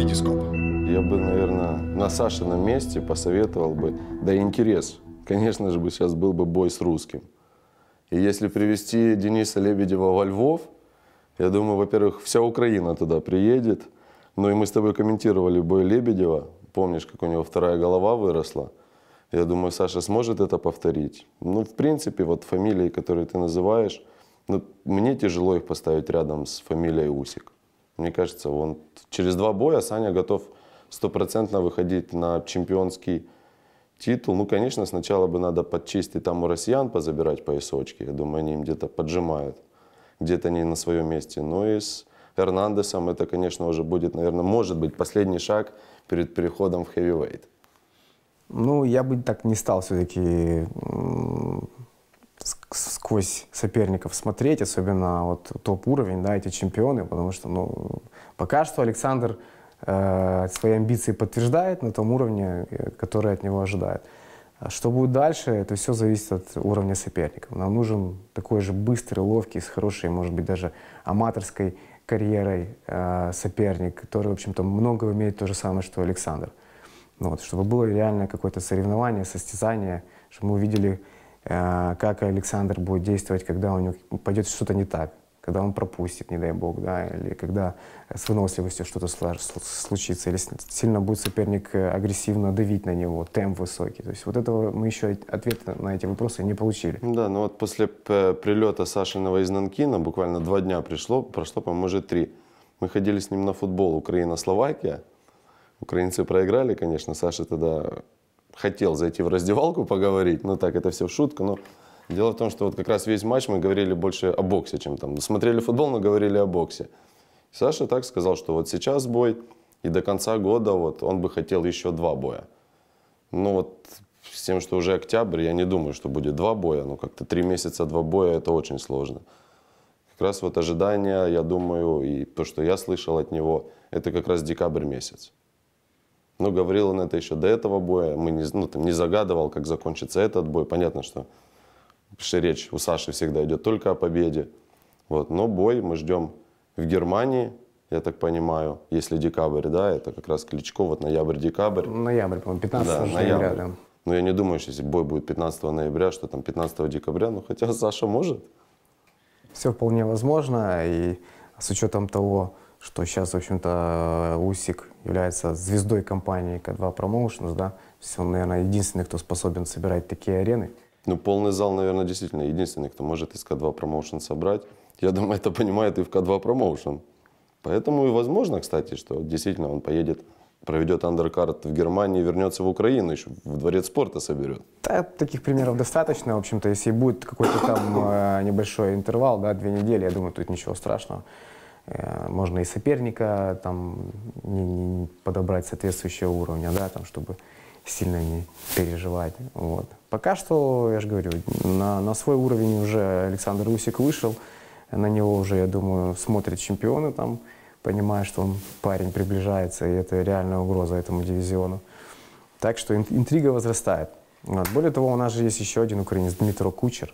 Видископ. Я бы, наверное, на Сашином месте посоветовал бы, да интерес, конечно же, бы сейчас был бы бой с русским. И если привезти Дениса Лебедева во Львов, я думаю, во-первых, вся Украина туда приедет. Ну и мы с тобой комментировали бой Лебедева, помнишь, как у него вторая голова выросла. Я думаю, Саша сможет это повторить. Ну, в принципе, вот фамилии, которые ты называешь, ну, мне тяжело их поставить рядом с фамилией Усик. Мне кажется, он через два боя Саня готов стопроцентно выходить на чемпионский титул. Ну, конечно, сначала бы надо подчистить там у россиян, позабирать поясочки. Я думаю, они им где-то поджимают, где-то они на своем месте. Но и с Эрнандесом это, конечно, уже будет, наверное, может быть, последний шаг перед переходом в хэвивейт. Ну, я бы так не стал все-таки сквозь соперников смотреть, особенно вот топ-уровень, да, эти чемпионы, потому что, ну, пока что Александр свои амбиции подтверждает на том уровне, который от него ожидает. Что будет дальше, это все зависит от уровня соперников. Нам нужен такой же быстрый, ловкий, с хорошей, может быть, даже аматорской карьерой соперник, который, в общем-то, много имеет то же самое, что Александр. Вот, чтобы было реально какое-то соревнование, состязание, чтобы мы увидели, как Александр будет действовать, когда у него пойдет что-то не так, когда он пропустит, не дай бог, да, или когда с выносливостью что-то случится, или сильно будет соперник агрессивно давить на него, темп высокий. То есть вот этого мы еще ответа на эти вопросы не получили. Да, ну вот после прилета Сашиного из Нанкина, буквально 2 дня прошло, по-моему, уже 3. Мы ходили с ним на футбол Украина-Словакия. Украинцы проиграли, конечно. Саша тогда хотел зайти в раздевалку поговорить, но так, это все в шутку. Но дело в том, что вот как раз весь матч мы говорили больше о боксе, чем там. Смотрели футбол, но говорили о боксе. Саша так сказал, что вот сейчас бой, и до конца года вот он бы хотел еще 2 боя. Ну вот с тем, что уже октябрь, я не думаю, что будет 2 боя. Ну как-то 3 месяца 2 боя, это очень сложно. Как раз вот ожидания, я думаю, и то, что я слышал от него, это как раз декабрь месяц. Но говорил он это еще до этого боя, мы не, ну, там, не загадывал, как закончится этот бой. Понятно, что речь у Саши всегда идет только о победе. Вот. Но бой мы ждем в Германии, я так понимаю, если декабрь, да, это как раз Кличко, вот ноябрь-декабрь. Ноябрь, по-моему, 15 ноября. Да. Но я не думаю, что если бой будет 15 ноября, что там 15 декабря, ну хотя Саша может. Все вполне возможно, и с учетом того, что сейчас, в общем-то, Усик является звездой компании K2 Promotions, да? То есть он, наверное, единственный, кто способен собирать такие арены. Ну, полный зал, наверное, действительно единственный, кто может из K2 Promotions собрать. Я думаю, это понимает и в K2 Promotion. Поэтому и возможно, кстати, что действительно он поедет, проведет андеркарт в Германии, вернется в Украину, еще в дворец спорта соберет. Да, таких примеров достаточно, в общем-то. Если будет какой-то там небольшой интервал, да, 2 недели, я думаю, тут ничего страшного. Можно и соперника там, не подобрать соответствующего уровня, да, там, чтобы сильно не переживать. Вот. Пока что, я же говорю, на свой уровень уже Александр Усик вышел, на него уже, я думаю, смотрят чемпионы, там, понимая, что он, парень приближается, и это реальная угроза этому дивизиону. Так что интрига возрастает. Вот. Более того, у нас же есть еще один украинец, Дмитро Кучер.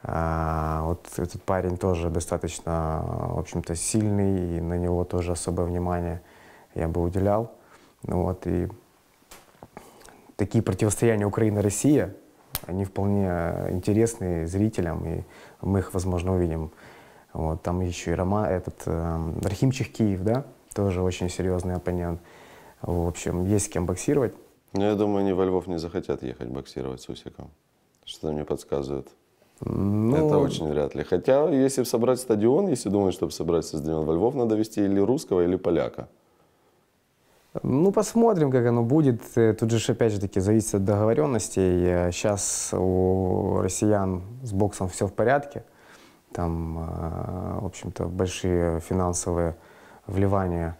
Вот этот парень тоже достаточно, в общем-то, сильный, и на него тоже особое внимание я бы уделял. Вот, и такие противостояния Украина-Россия, они вполне интересны зрителям, и мы их, возможно, увидим. Вот, там еще и Рахим Чахкиев, да, тоже очень серьезный оппонент. В общем, есть с кем боксировать. Ну, я думаю, они во Львов не захотят ехать боксировать с Усиком, что-то мне подсказывает. Ну, это очень вряд ли. Хотя, если собрать стадион, если думать, чтобы собрать стадион во Львов, надо вести или русского, или поляка. Ну, посмотрим, как оно будет. Тут же, опять же таки, зависит от договоренностей. Сейчас у россиян с боксом все в порядке. Там, в общем-то, большие финансовые вливания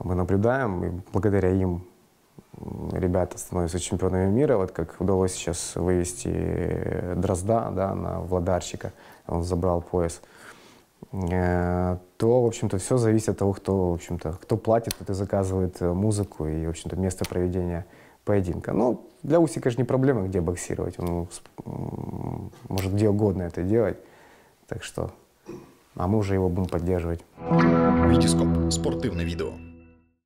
мы наблюдаем. И благодаря им ребята становятся чемпионами мира, вот как удалось сейчас вывести Дрозда, да, на Володарчика, он забрал пояс, то, в общем-то, все зависит от того, кто, в общем-то, кто платит, кто заказывает музыку и, в общем-то, место проведения поединка. Но для Усика же не проблема, где боксировать, он может где угодно это делать, так что, а мы уже его будем поддерживать. Видископ. Спортивное видео.